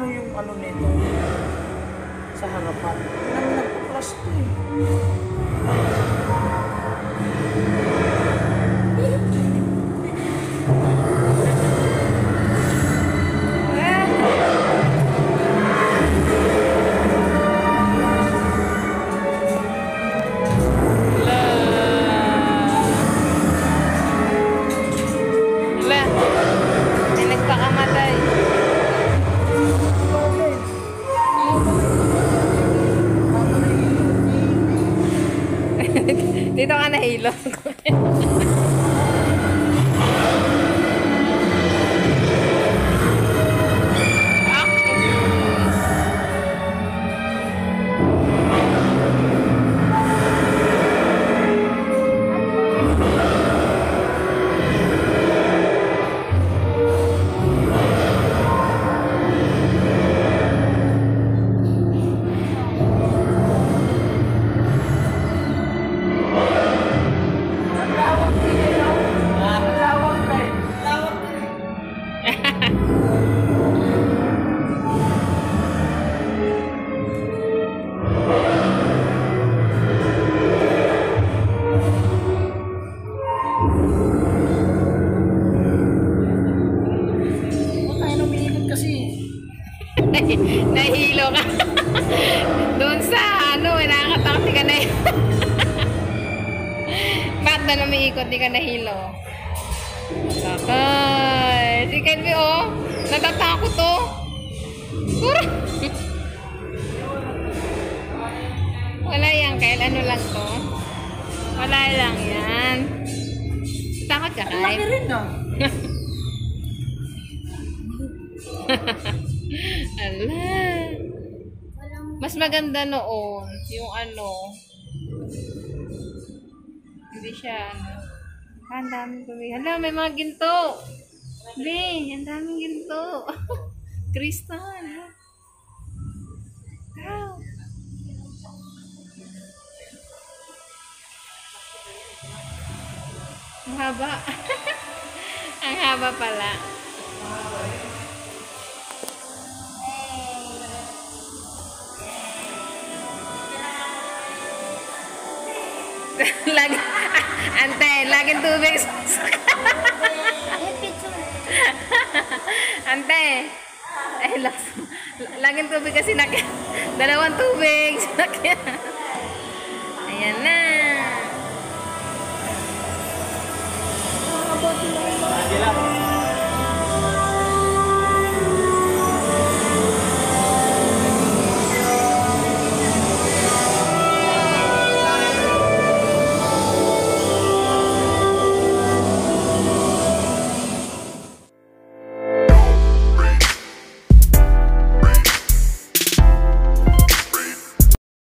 ano yung ano nito sa harapan. Nagpaplas to dito ka nahilo. Nahilo ka. Doon sa ano, nakakatakot, di ka nahilo. Ba't na lumiikot, di ka nahilo? Sakay. Di ka nahilo, oh. Natatakot, oh. Pura. Wala yan, Kyle. Ano lang to? Wala lang yan. Takot ka, Kyle. Laki rin, no? Ala. Mas maganda noon yung ano. Hindi siya ano. Ang daming kami. Hala, may mga ginto. Be, ang daming ginto. Kristal. Wow. Ang haba. Ang haba pala. Lagi, ante, laging tubig. Ante, eh, laging tubig kasi dalawang tubig.